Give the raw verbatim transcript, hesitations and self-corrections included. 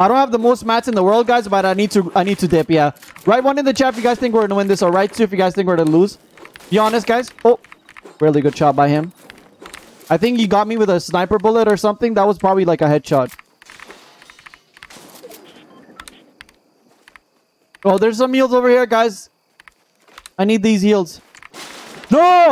I don't have the most mats in the world, guys, but I need to I need to dip, yeah. Write one in the chat if you guys think we're going to win this, or write two if you guys think we're going to lose. Be honest, guys. Oh, really good shot by him. I think he got me with a sniper bullet or something. That was probably like a headshot. Oh, there's some heals over here, guys. I need these heals. No!